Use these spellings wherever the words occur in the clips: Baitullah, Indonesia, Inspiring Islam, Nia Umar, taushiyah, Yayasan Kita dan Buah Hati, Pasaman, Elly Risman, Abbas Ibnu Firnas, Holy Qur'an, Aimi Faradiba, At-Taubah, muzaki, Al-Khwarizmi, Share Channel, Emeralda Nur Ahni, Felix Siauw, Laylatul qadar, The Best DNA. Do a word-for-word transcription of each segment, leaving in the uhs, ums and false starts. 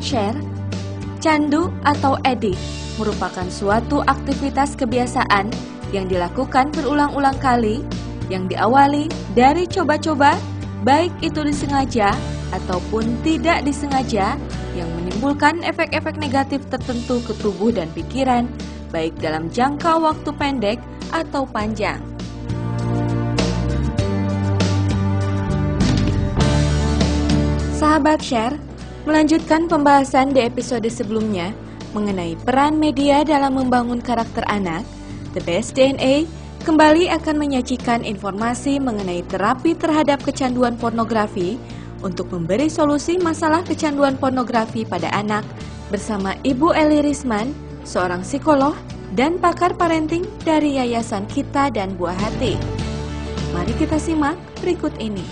menurut Share, candu atau edik merupakan suatu aktivitas kebiasaan yang dilakukan berulang-ulang kali yang diawali dari coba-coba, baik itu disengaja ataupun tidak disengaja, yang menimbulkan efek-efek negatif tertentu ke tubuh dan pikiran, baik dalam jangka waktu pendek atau panjang. Sahabat Share, melanjutkan pembahasan di episode sebelumnya mengenai peran media dalam membangun karakter anak, The Best D N A kembali akan menyajikan informasi mengenai terapi terhadap kecanduan pornografi untuk memberi solusi masalah kecanduan pornografi pada anak bersama Ibu Elly Risman, seorang psikolog dan pakar parenting dari Yayasan Kita dan Buah Hati. Mari kita simak berikut ini.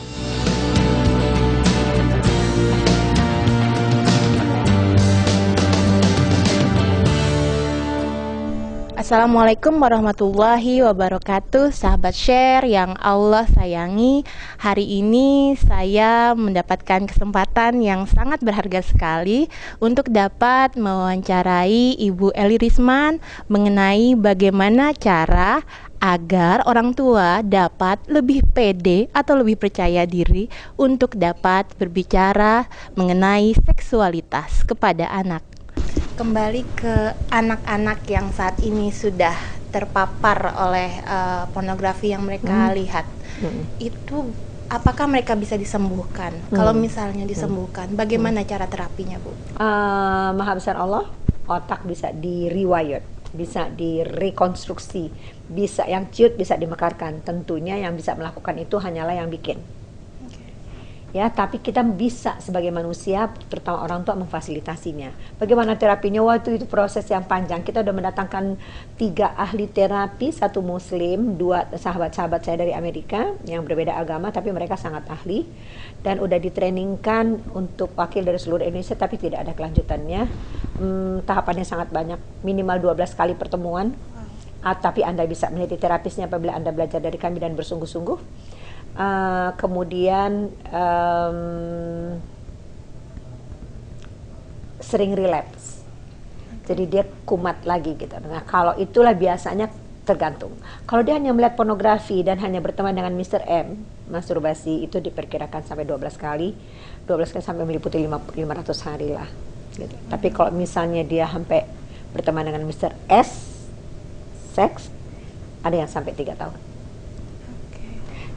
Assalamualaikum warahmatullahi wabarakatuh, sahabat Share yang Allah sayangi. Hari ini saya mendapatkan kesempatan yang sangat berharga sekali untuk dapat mewawancarai Ibu Elly Risman mengenai bagaimana cara agar orang tua dapat lebih pede atau lebih percaya diri untuk dapat berbicara mengenai seksualitas kepada anak. Kembali ke anak-anak yang saat ini sudah terpapar oleh uh, pornografi yang mereka hmm. lihat, hmm. itu apakah mereka bisa disembuhkan? Hmm. Kalau misalnya disembuhkan, hmm. bagaimana hmm. cara terapinya, Bu? Uh, Maha Besar Allah, otak bisa di-rewire, bisa direkonstruksi, bisa yang ciut bisa dimekarkan. Tentunya yang bisa melakukan itu hanyalah yang bikin. Ya, tapi kita bisa sebagai manusia, terutama orang tua, memfasilitasinya. Bagaimana terapinya? Waktu itu proses yang panjang. Kita udah mendatangkan tiga ahli terapi, satu muslim, dua sahabat-sahabat saya dari Amerika yang berbeda agama, tapi mereka sangat ahli dan udah ditrainingkan untuk wakil dari seluruh Indonesia, tapi tidak ada kelanjutannya. Hmm, tahapannya sangat banyak, minimal dua belas kali pertemuan. Ah, tapi Anda bisa menjadi terapisnya apabila Anda belajar dari kami dan bersungguh-sungguh. Uh, kemudian um, sering relapse, jadi dia kumat lagi gitu. Nah, kalau itulah biasanya tergantung. Kalau dia hanya melihat pornografi dan hanya berteman dengan mister M, masturbasi itu diperkirakan sampai dua belas kali, dua belas kali sampai meliputi lima ratus hari lah gitu. Hmm. Tapi kalau misalnya dia sampai berteman dengan mister S, seks, ada yang sampai tiga tahun.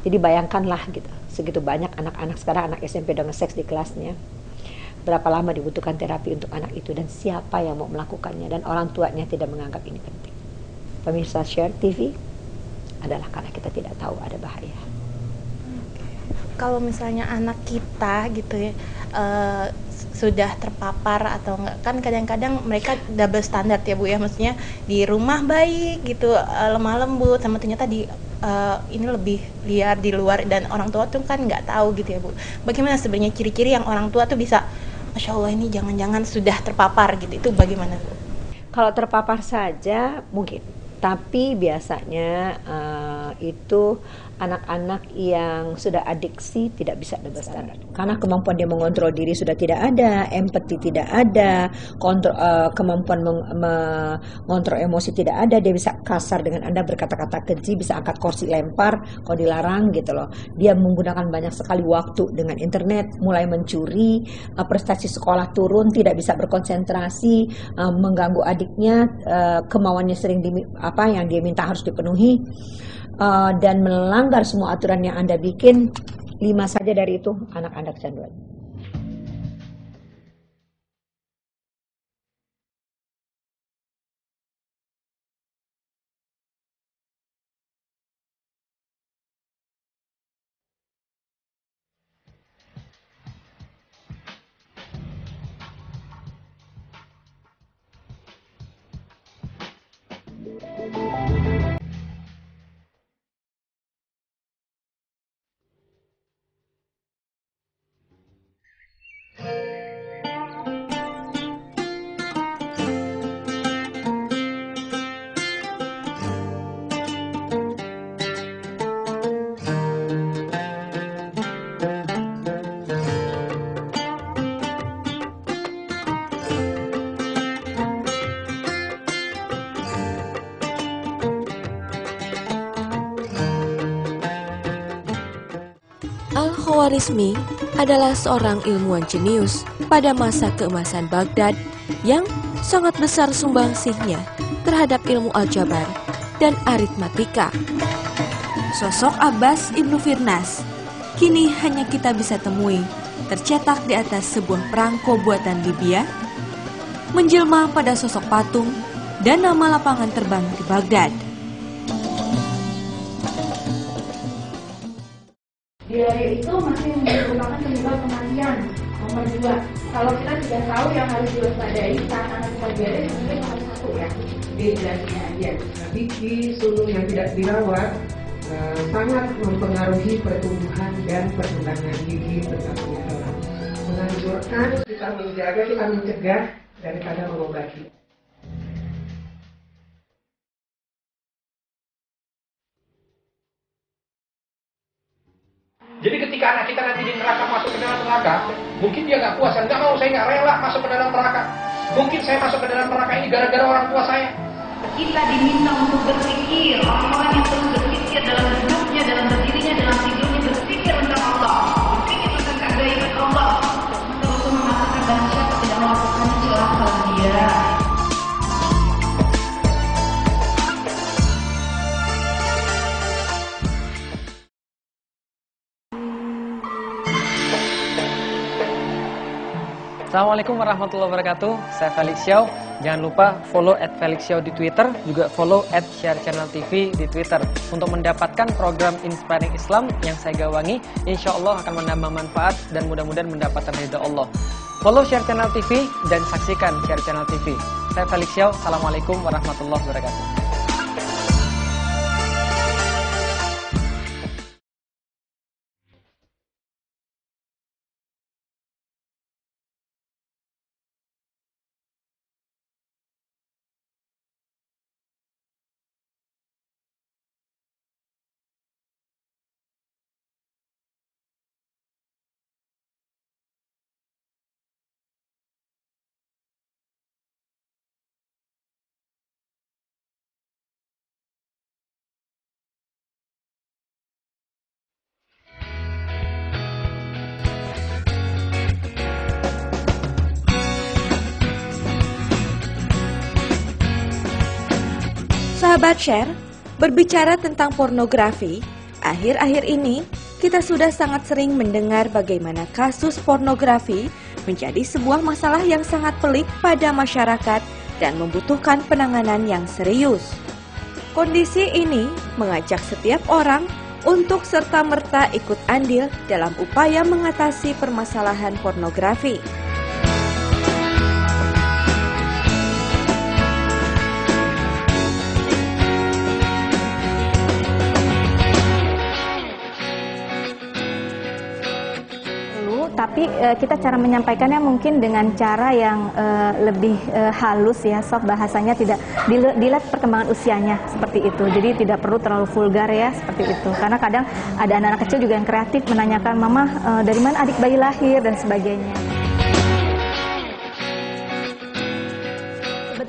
Jadi bayangkanlah gitu, segitu banyak anak-anak sekarang, anak S M P dengan seks di kelasnya. Berapa lama dibutuhkan terapi untuk anak itu, dan siapa yang mau melakukannya, dan orang tuanya tidak menganggap ini penting. Pemirsa Share T V, adalah karena kita tidak tahu ada bahaya. Kalau misalnya anak kita gitu ya, uh, sudah terpapar atau enggak, kan kadang-kadang mereka double standard ya Bu ya, maksudnya di rumah baik gitu, lemah lembut, sama ternyata di uh, ini lebih liar di luar, dan orang tua tuh kan nggak tahu gitu ya Bu. Bagaimana sebenarnya ciri-ciri yang orang tua tuh bisa, Masya Allah ini jangan-jangan sudah terpapar gitu, itu bagaimana Bu? Kalau terpapar saja mungkin, tapi biasanya uh, itu anak-anak yang sudah adiksi tidak bisa double standard. Karena kemampuan dia mengontrol diri sudah tidak ada, empati tidak ada, kontrol, uh, kemampuan mengontrol emosi tidak ada, dia bisa kasar dengan Anda, berkata-kata keji, bisa angkat kursi lempar kalau dilarang gitu loh. Dia menggunakan banyak sekali waktu dengan internet, mulai mencuri, uh, prestasi sekolah turun, tidak bisa berkonsentrasi, uh, mengganggu adiknya, uh, kemauannya sering di apa yang dia minta harus dipenuhi, uh, dan melanggar semua aturan yang Anda bikin. Lima saja dari itu anak Anda kecanduan. Al-Khwarizmi adalah seorang ilmuwan jenius pada masa keemasan Baghdad yang sangat besar sumbangsihnya terhadap ilmu aljabar dan aritmatika. Sosok Abbas Ibnu Firnas kini hanya kita bisa temui tercetak di atas sebuah perangko buatan Libya, menjelma pada sosok patung dan nama lapangan terbang di Baghdad. Diare itu masih merupakan penyebab kematian nomor dua. Kalau kita tidak tahu yang harus diwaspadai saat anak kita diare, mungkin nomor satu ya. Bedanya aja. Gigi sulung yang tidak dirawat e, sangat mempengaruhi pertumbuhan dan perkembangan gigi berkaitan orang. Menganjurkan kita menjaga, kita mencegah daripada mengobati. Jadi ketika anak kita nanti di neraka, masuk ke dalam neraka, mungkin dia nggak puas, nggak mau, saya nggak rela masuk ke dalam neraka. Mungkin saya masuk ke dalam neraka ini gara-gara orang tua saya. Kita diminta untuk berpikir, orang-orang yang terus berpikir dalam hidupnya, dalam berdirinya, dalam tidurnya, berpikir tentang Allah, berpikir tentang keajaiban Allah. Kita untuk mengatakan bahwa siapa tidak melakukan celaka dia. Assalamualaikum warahmatullahi wabarakatuh. Saya Felix Siauw. Jangan lupa follow at Felix Siauw di Twitter, juga follow at Share Channel T V di Twitter. Untuk mendapatkan program Inspiring Islam yang saya gawangi, insya Allah akan menambah manfaat dan mudah-mudahan mendapatkan ridha Allah. Follow Share Channel T V dan saksikan Share Channel T V. Saya Felix Siauw. Assalamualaikum warahmatullahi wabarakatuh. Sahabat Share, berbicara tentang pornografi, akhir-akhir ini kita sudah sangat sering mendengar bagaimana kasus pornografi menjadi sebuah masalah yang sangat pelik pada masyarakat dan membutuhkan penanganan yang serius. Kondisi ini mengajak setiap orang untuk serta-merta ikut andil dalam upaya mengatasi permasalahan pornografi. Tapi eh, kita cara menyampaikannya mungkin dengan cara yang eh, lebih eh, halus ya, soft bahasanya, tidak dilihat perkembangan usianya seperti itu. Jadi tidak perlu terlalu vulgar ya seperti itu. Karena kadang ada anak-anak kecil juga yang kreatif menanyakan, "Mama, eh, dari mana adik bayi lahir?" dan sebagainya.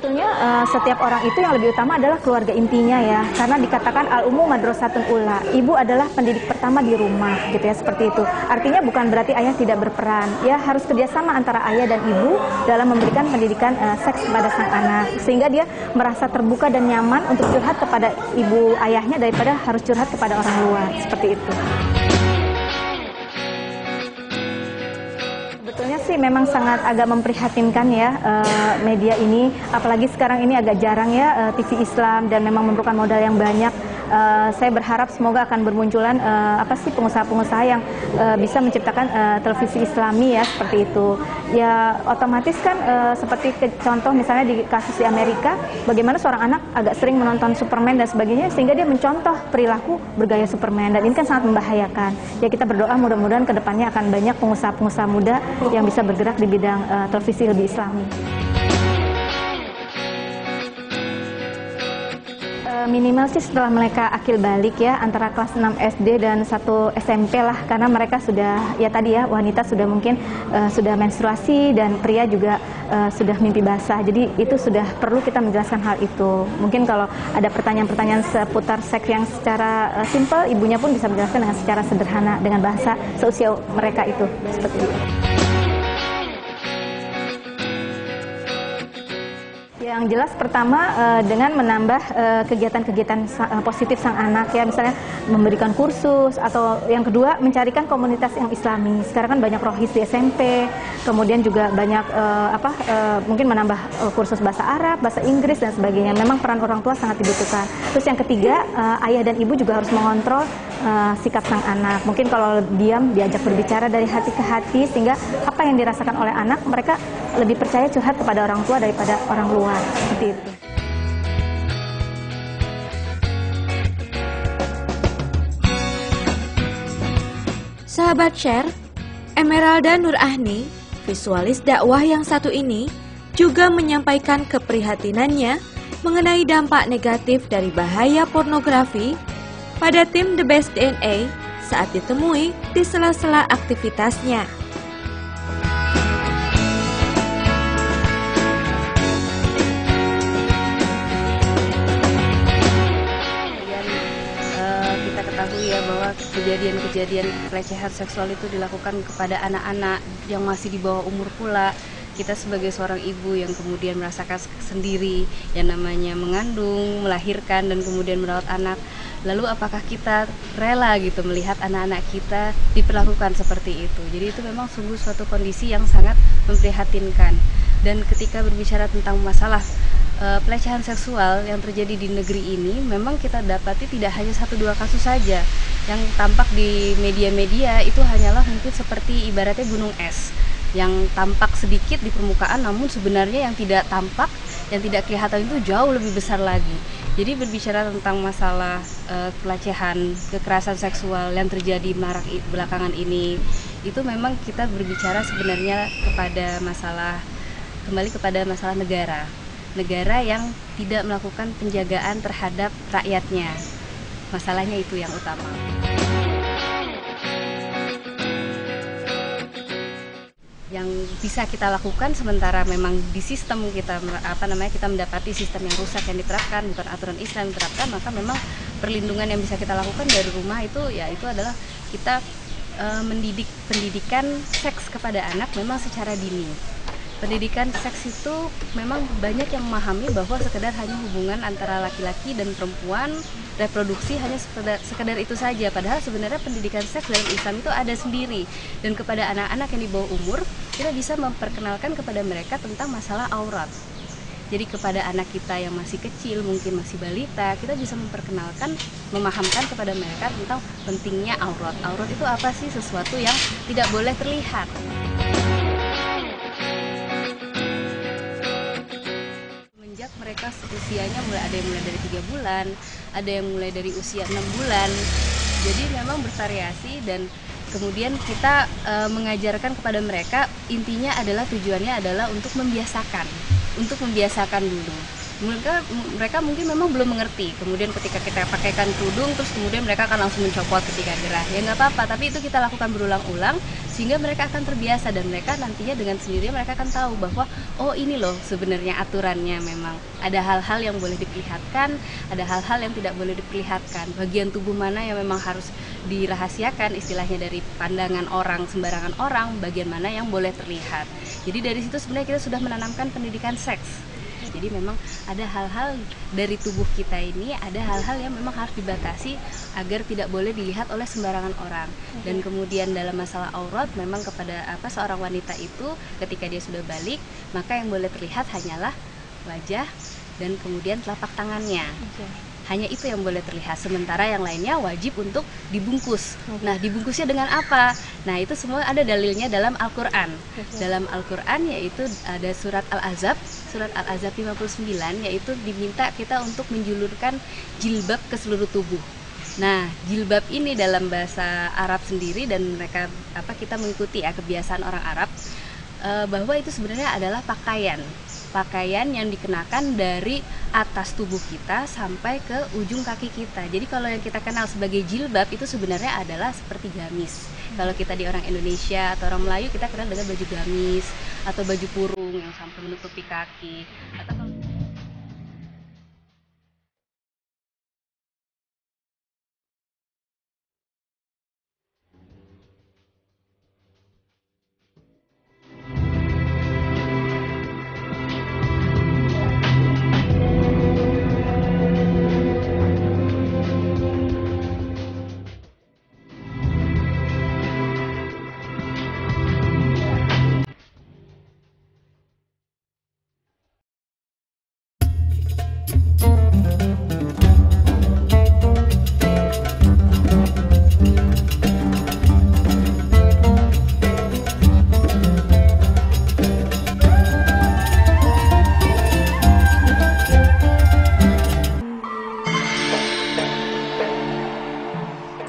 Sebetulnya uh, setiap orang itu yang lebih utama adalah keluarga intinya ya, karena dikatakan al-ummu madrasatun ula, ibu adalah pendidik pertama di rumah gitu ya, seperti itu. Artinya bukan berarti ayah tidak berperan ya, harus kerjasama antara ayah dan ibu dalam memberikan pendidikan uh, seks kepada sang anak, sehingga dia merasa terbuka dan nyaman untuk curhat kepada ibu ayahnya daripada harus curhat kepada orang luar, seperti itu. Sebetulnya sih memang sangat agak memprihatinkan ya eh, media ini, apalagi sekarang ini agak jarang ya eh, T V Islam, dan memang memerlukan modal yang banyak. Eh, saya berharap semoga akan bermunculan eh, apa sih pengusaha-pengusaha yang eh, bisa menciptakan eh, televisi Islami ya, seperti itu. Ya otomatis kan eh, seperti ke, contoh misalnya di kasus di Amerika, bagaimana seorang anak agak sering menonton Superman dan sebagainya sehingga dia mencontoh perilaku bergaya Superman, dan ini kan sangat membahayakan. Ya kita berdoa mudah-mudahan kedepannya akan banyak pengusaha-pengusaha muda yang bisa bergerak di bidang uh, televisi lebih Islami. minimal sih setelah mereka akil balik ya, antara kelas enam S D dan satu S M P lah, karena mereka sudah ya tadi ya wanita sudah mungkin uh, sudah menstruasi dan pria juga uh, sudah mimpi basah. Jadi itu sudah perlu kita menjelaskan hal itu. Mungkin kalau ada pertanyaan-pertanyaan seputar seks yang secara uh, simpel, ibunya pun bisa menjelaskan dengan secara sederhana dengan bahasa seusia mereka itu seperti itu. Yang jelas pertama dengan menambah kegiatan-kegiatan positif sang anak ya, misalnya memberikan kursus, atau yang kedua mencarikan komunitas yang islami. Sekarang kan banyak rohis di S M P, kemudian juga banyak apa mungkin menambah kursus bahasa Arab, bahasa Inggris dan sebagainya. Memang peran orang tua sangat dibutuhkan. Terus yang ketiga, ayah dan ibu juga harus mengontrol sikap sang anak. Mungkin kalau diam diajak berbicara dari hati ke hati, sehingga apa yang dirasakan oleh anak mereka lebih percaya curhat kepada orang tua daripada orang luar. Seperti itu. Sahabat Share, Emeralda Nur Ahni, visualis dakwah yang satu ini, juga menyampaikan keprihatinannya mengenai dampak negatif dari bahaya pornografi pada tim The Best D N A saat ditemui di sela-sela aktivitasnya. Ya, bahwa kejadian-kejadian pelecehan seksual itu dilakukan kepada anak-anak yang masih di bawah umur pula. Kita sebagai seorang ibu yang kemudian merasakan sendiri yang namanya mengandung, melahirkan, dan kemudian merawat anak, lalu apakah kita rela gitu melihat anak-anak kita diperlakukan seperti itu. Jadi itu memang sungguh suatu kondisi yang sangat memprihatinkan. Dan ketika berbicara tentang masalah pelecehan seksual yang terjadi di negeri ini, memang kita dapati tidak hanya satu dua kasus saja. Yang tampak di media-media itu hanyalah mungkin seperti ibaratnya gunung es yang tampak sedikit di permukaan, namun sebenarnya yang tidak tampak, yang tidak kelihatan itu jauh lebih besar lagi. Jadi berbicara tentang masalah uh, pelecehan, kekerasan seksual yang terjadi marak belakangan ini, itu memang kita berbicara sebenarnya kepada masalah, kembali kepada masalah negara. Negara yang tidak melakukan penjagaan terhadap rakyatnya. Masalahnya itu yang utama. Yang bisa kita lakukan sementara memang di sistem kita, apa namanya, kita mendapati sistem yang rusak yang diterapkan, bukan aturan Islam yang diterapkan, maka memang perlindungan yang bisa kita lakukan dari rumah itu ya itu adalah kita e, mendidik pendidikan seks kepada anak memang secara dini. Pendidikan seks itu memang banyak yang memahami bahwa sekedar hanya hubungan antara laki-laki dan perempuan, reproduksi hanya sekedar, sekedar itu saja. Padahal sebenarnya pendidikan seks dalam Islam itu ada sendiri. Dan kepada anak-anak yang di bawah umur, kita bisa memperkenalkan kepada mereka tentang masalah aurat. Jadi kepada anak kita yang masih kecil, mungkin masih balita, kita bisa memperkenalkan, memahamkan kepada mereka tentang pentingnya aurat. Aurat itu apa sih? Sesuatu yang tidak boleh terlihat. Mereka usianya mulai ada yang mulai dari tiga bulan, ada yang mulai dari usia enam bulan. Jadi memang bervariasi, dan kemudian kita e, mengajarkan kepada mereka, intinya adalah tujuannya adalah untuk membiasakan, untuk membiasakan dulu. Mereka, mereka mungkin memang belum mengerti. Kemudian ketika kita pakaikan kerudung, terus kemudian mereka akan langsung mencopot ketika gerah. Ya nggak apa-apa, tapi itu kita lakukan berulang-ulang sehingga mereka akan terbiasa, dan mereka nantinya dengan sendirinya mereka akan tahu bahwa oh ini loh sebenarnya aturannya, memang ada hal-hal yang boleh diperlihatkan, ada hal-hal yang tidak boleh diperlihatkan. Bagian tubuh mana yang memang harus dirahasiakan, istilahnya dari pandangan orang, sembarangan orang, bagian mana yang boleh terlihat. Jadi dari situ sebenarnya kita sudah menanamkan pendidikan seks. Jadi memang ada hal-hal dari tubuh kita ini, ada hal-hal yang memang harus dibatasi agar tidak boleh dilihat oleh sembarangan orang. Dan kemudian dalam masalah aurat, memang kepada apa seorang wanita itu ketika dia sudah balik, maka yang boleh terlihat hanyalah wajah dan kemudian telapak tangannya. Okay. Hanya itu yang boleh terlihat, sementara yang lainnya wajib untuk dibungkus. Nah, dibungkusnya dengan apa? Nah, itu semua ada dalilnya dalam Al-Quran. Dalam Al-Quran yaitu ada surat Al-Ahzab, surat Al-Ahzab lima puluh sembilan, yaitu diminta kita untuk menjulurkan jilbab ke seluruh tubuh. Nah, jilbab ini dalam bahasa Arab sendiri, dan mereka apa kita mengikuti ya kebiasaan orang Arab, bahwa itu sebenarnya adalah pakaian. pakaian yang dikenakan dari atas tubuh kita sampai ke ujung kaki kita. Jadi kalau yang kita kenal sebagai jilbab itu sebenarnya adalah seperti gamis. Kalau kita di orang Indonesia atau orang Melayu kita kenal dengan baju gamis atau baju kurung yang sampai menutupi kaki. Atau kalau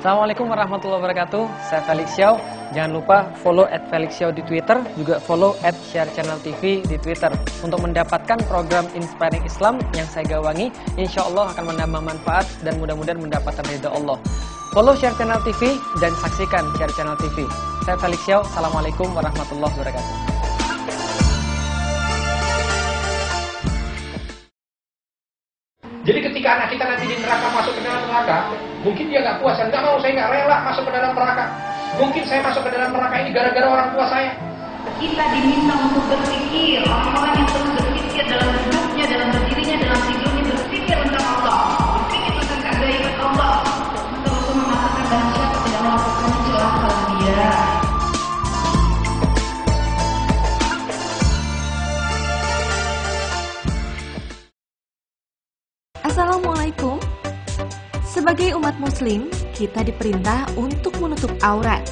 Assalamualaikum warahmatullahi wabarakatuh. Saya Felix Siauw. Jangan lupa follow at Felix Siauw di Twitter, juga follow at Share Channel T V di Twitter. Untuk mendapatkan program Inspiring Islam yang saya gawangi, insya Allah akan menambah manfaat dan mudah-mudahan mendapatkan ridha Allah. Follow Share Channel T V dan saksikan Share Channel T V. Saya Felix Siauw. Assalamualaikum warahmatullahi wabarakatuh. Jadi ketika anak kita nanti di neraka, masuk ke dalam neraka, mungkin dia nggak puas, nggak mau, saya nggak rela masuk ke dalam neraka. Mungkin saya masuk ke dalam neraka ini gara-gara orang tua saya. Kita diminta untuk berpikir, orang-orang yang terus berpikir dalam hidupnya, dalam berdirinya, dalam tidurnya, berpikir tentang Allah, berpikir tentang keajaiban Allah. Untuk mengatakan bahwa siapa tidak melakukan celaka dia. Assalamualaikum. Sebagai umat muslim, kita diperintah untuk menutup aurat.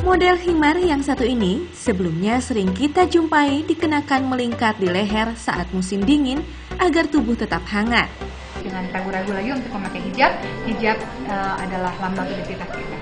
Model himar yang satu ini sebelumnya sering kita jumpai dikenakan melingkar di leher saat musim dingin agar tubuh tetap hangat. Jangan ragu-ragu lagi untuk memakai hijab. Hijab e, adalah lambang identitas kita.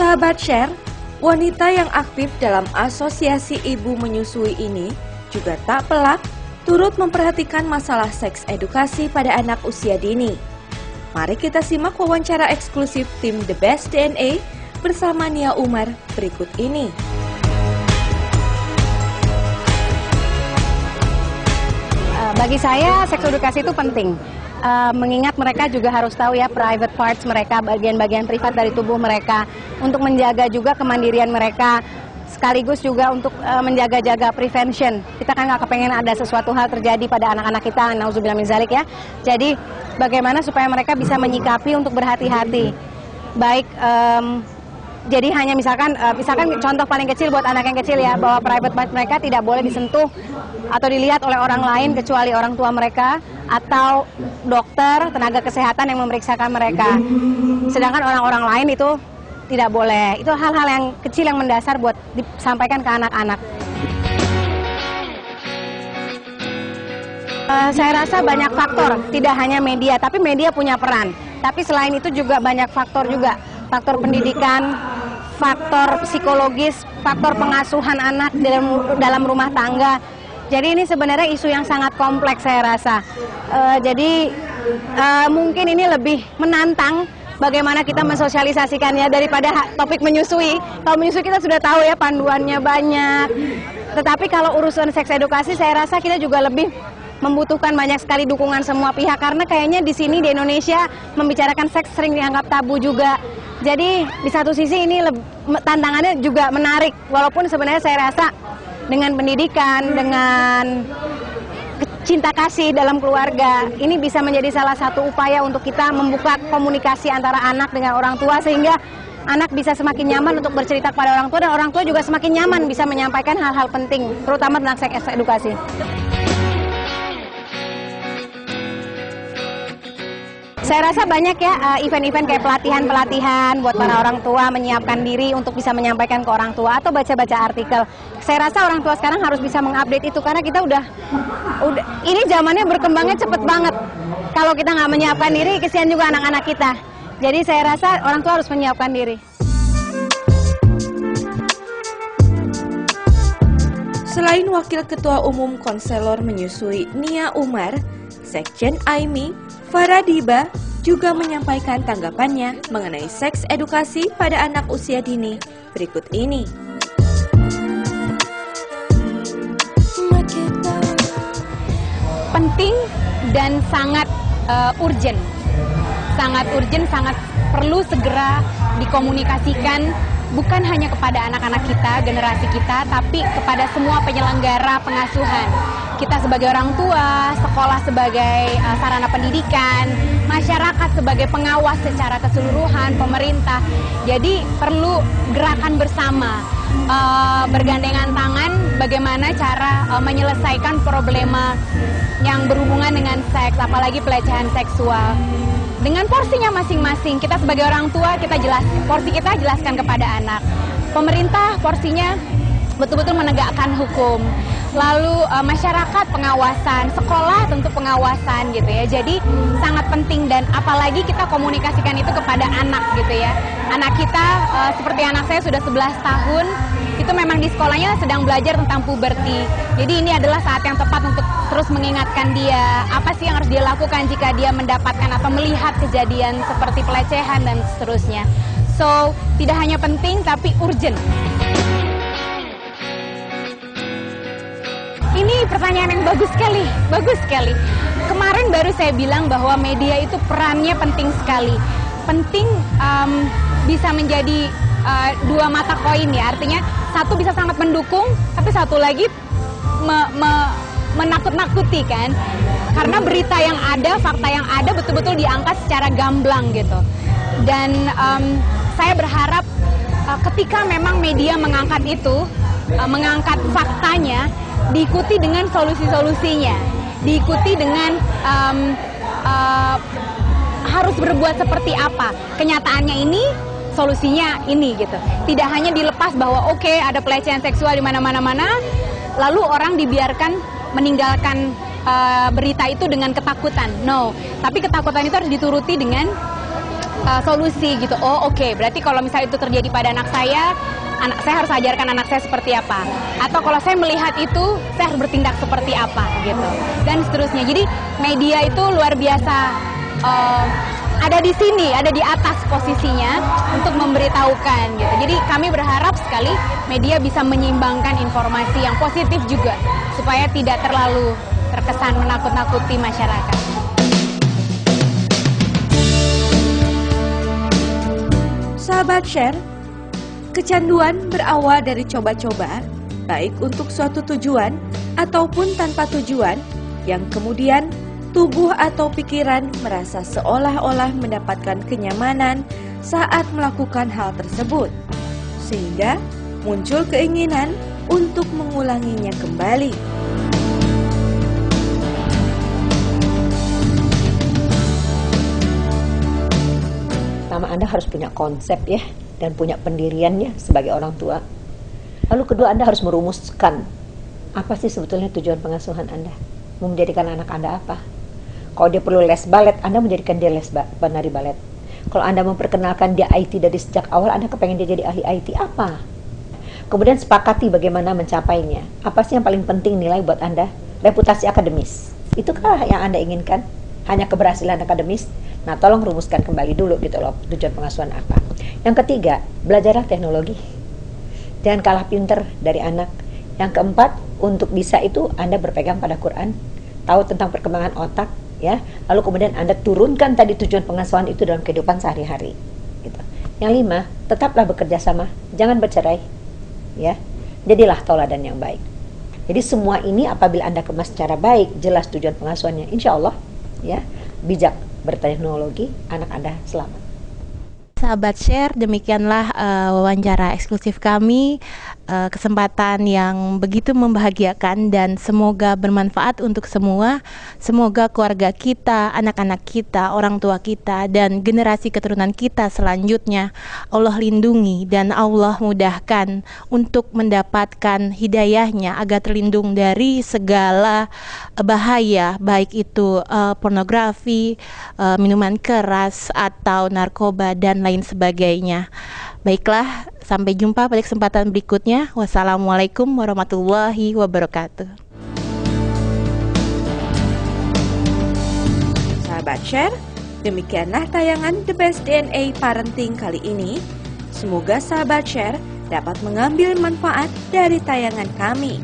Sahabat Share, wanita yang aktif dalam asosiasi ibu menyusui ini juga tak pelak turut memperhatikan masalah seks edukasi pada anak usia dini. Mari kita simak wawancara eksklusif tim The Best D N A bersama Nia Umar berikut ini. Bagi saya, seks edukasi itu penting. Uh, mengingat mereka juga harus tahu ya private parts mereka, bagian-bagian privat dari tubuh mereka, untuk menjaga juga kemandirian mereka, sekaligus juga untuk uh, menjaga-jaga prevention. Kita kan nggak kepengen ada sesuatu hal terjadi pada anak-anak kita, nauzubillah min zalik ya. Jadi bagaimana supaya mereka bisa menyikapi untuk berhati-hati, baik. Um, Jadi hanya misalkan, misalkan contoh paling kecil buat anak yang kecil ya, bahwa private part mereka tidak boleh disentuh atau dilihat oleh orang lain kecuali orang tua mereka atau dokter, tenaga kesehatan yang memeriksakan mereka. Sedangkan orang-orang lain itu tidak boleh. Itu hal-hal yang kecil yang mendasar buat disampaikan ke anak-anak. Uh, saya rasa banyak faktor, tidak hanya media, tapi media punya peran. Tapi selain itu juga banyak faktor juga. Faktor pendidikan, faktor psikologis, faktor pengasuhan anak dalam, dalam rumah tangga. Jadi ini sebenarnya isu yang sangat kompleks saya rasa. Uh, jadi uh, mungkin ini lebih menantang bagaimana kita mensosialisasikannya daripada topik menyusui. Kalau menyusui kita sudah tahu ya panduannya banyak. Tetapi kalau urusan seks edukasi saya rasa kita juga lebih membutuhkan banyak sekali dukungan semua pihak. Karena kayaknya di sini di Indonesia membicarakan seks sering dianggap tabu juga. Jadi di satu sisi ini tantangannya juga menarik, walaupun sebenarnya saya rasa dengan pendidikan, dengan cinta kasih dalam keluarga, ini bisa menjadi salah satu upaya untuk kita membuka komunikasi antara anak dengan orang tua, sehingga anak bisa semakin nyaman untuk bercerita kepada orang tua, dan orang tua juga semakin nyaman bisa menyampaikan hal-hal penting, terutama tentang seks edukasi. Saya rasa banyak ya event-event kayak pelatihan-pelatihan buat para orang tua menyiapkan diri untuk bisa menyampaikan ke orang tua atau baca-baca artikel. Saya rasa orang tua sekarang harus bisa mengupdate itu karena kita udah, udah ini zamannya berkembangnya cepet banget. Kalau kita nggak menyiapkan diri, kesian juga anak-anak kita. Jadi saya rasa orang tua harus menyiapkan diri. Selain Wakil Ketua Umum Konselor Menyusui Nia Umar, Sekjen Aimi Faradiba juga menyampaikan tanggapannya mengenai seks edukasi pada anak usia dini berikut ini. Penting dan sangat uh, urgent, sangat urgent, sangat perlu segera dikomunikasikan. Bukan hanya kepada anak-anak kita, generasi kita, tapi kepada semua penyelenggara pengasuhan. Kita sebagai orang tua, sekolah sebagai uh, sarana pendidikan, masyarakat sebagai pengawas secara keseluruhan, pemerintah. Jadi perlu gerakan bersama, uh, bergandengan tangan bagaimana cara uh, menyelesaikan problema yang berhubungan dengan seks, apalagi pelecehan seksual. Dengan porsinya masing-masing, kita sebagai orang tua, kita jelas, porsi kita jelaskan kepada anak. Pemerintah porsinya betul-betul menegakkan hukum. Lalu e, masyarakat pengawasan, sekolah tentu pengawasan gitu ya. Jadi sangat penting, dan apalagi kita komunikasikan itu kepada anak gitu ya. Anak kita e, seperti anak saya sudah sebelas tahun, itu memang di sekolahnya sedang belajar tentang puberti. Jadi ini adalah saat yang tepat untuk terus mengingatkan dia apa sih yang harus dia lakukan jika dia mendapatkan atau melihat kejadian seperti pelecehan dan seterusnya. So, tidak hanya penting tapi urgent. Ini pertanyaan yang bagus sekali, bagus sekali. Kemarin baru saya bilang bahwa media itu perannya penting sekali. Penting um, bisa menjadi uh, dua mata koin ya, artinya satu bisa sangat mendukung, tapi satu lagi me, me, menakut-nakuti kan, karena berita yang ada, fakta yang ada betul-betul diangkat secara gamblang gitu. Dan um, saya berharap uh, ketika memang media mengangkat itu, uh, mengangkat faktanya, diikuti dengan solusi-solusinya, diikuti dengan um, uh, harus berbuat seperti apa, kenyataannya ini, solusinya ini gitu. Tidak hanya dilepas bahwa oke okay, ada pelecehan seksual di mana-mana-mana, lalu orang dibiarkan meninggalkan uh, berita itu dengan ketakutan. No, tapi ketakutan itu harus dituruti dengan uh, solusi gitu. Oh oke, okay, berarti kalau misalnya itu terjadi pada anak saya, anak saya harus ajarkan anak saya seperti apa. Atau kalau saya melihat itu, saya harus bertindak seperti apa gitu. Dan seterusnya. Jadi media itu luar biasa uh, ada di sini, ada di atas posisinya untuk memberitahukan gitu. Jadi kami berharap sekali media bisa menyeimbangkan informasi yang positif juga, supaya tidak terlalu terkesan menakut-nakuti masyarakat. Sahabat Share, kecanduan berawal dari coba-coba, baik untuk suatu tujuan ataupun tanpa tujuan, yang kemudian tubuh atau pikiran merasa seolah-olah mendapatkan kenyamanan saat melakukan hal tersebut, sehingga muncul keinginan untuk mengulanginya kembali. Pertama, Anda harus punya konsep ya, dan punya pendiriannya sebagai orang tua. Lalu kedua, Anda harus merumuskan apa sih sebetulnya tujuan pengasuhan Anda, mau menjadikan anak Anda apa. Kalau dia perlu les balet, Anda menjadikan dia les penari balet. Kalau Anda memperkenalkan dia I T dari sejak awal, Anda kepengen dia jadi ahli I T apa. Kemudian sepakati bagaimana mencapainya. Apa sih yang paling penting nilai buat Anda? Reputasi akademis. Itukah yang Anda inginkan? Hanya keberhasilan akademis? Nah, tolong rumuskan kembali dulu gitu loh, tujuan pengasuhan apa. Yang ketiga, belajarlah teknologi. Jangan kalah pinter dari anak. Yang keempat, untuk bisa itu Anda berpegang pada Quran. Tahu tentang perkembangan otak, ya. Lalu kemudian Anda turunkan tadi tujuan pengasuhan itu dalam kehidupan sehari-hari. Gitu. Yang lima, tetaplah bekerja sama. Jangan bercerai. Ya, jadilah tauladan yang baik. Jadi semua ini apabila Anda kemas secara baik, jelas tujuan pengasuhannya, insya Allah ya, bijak berteknologi, anak Anda selamat. Sahabat Share, demikianlah uh, wawancara eksklusif kami, uh, kesempatan yang begitu membahagiakan dan semoga bermanfaat untuk semua. Semoga keluarga kita, anak-anak kita, orang tua kita, dan generasi keturunan kita selanjutnya Allah lindungi dan Allah mudahkan untuk mendapatkan hidayahnya agar terlindung dari segala bahaya, baik itu uh, pornografi, uh, minuman keras, atau narkoba, dan lain-lain lain sebagainya. Baiklah, sampai jumpa pada kesempatan berikutnya. Wassalamualaikum warahmatullahi wabarakatuh. Sahabat Share, demikianlah tayangan The Best D N A Parenting kali ini. Semoga sahabat Share dapat mengambil manfaat dari tayangan kami.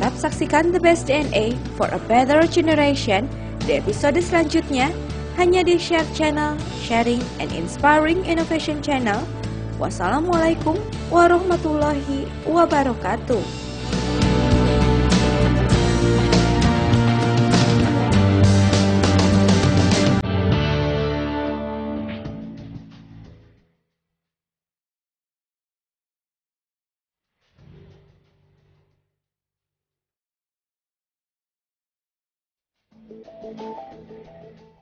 Tetap saksikan The Best D N A for a Better Generation di episode selanjutnya, hanya di Share Channel, Sharing and Inspiring Innovation Channel. Wassalamualaikum warahmatullahi wabarakatuh.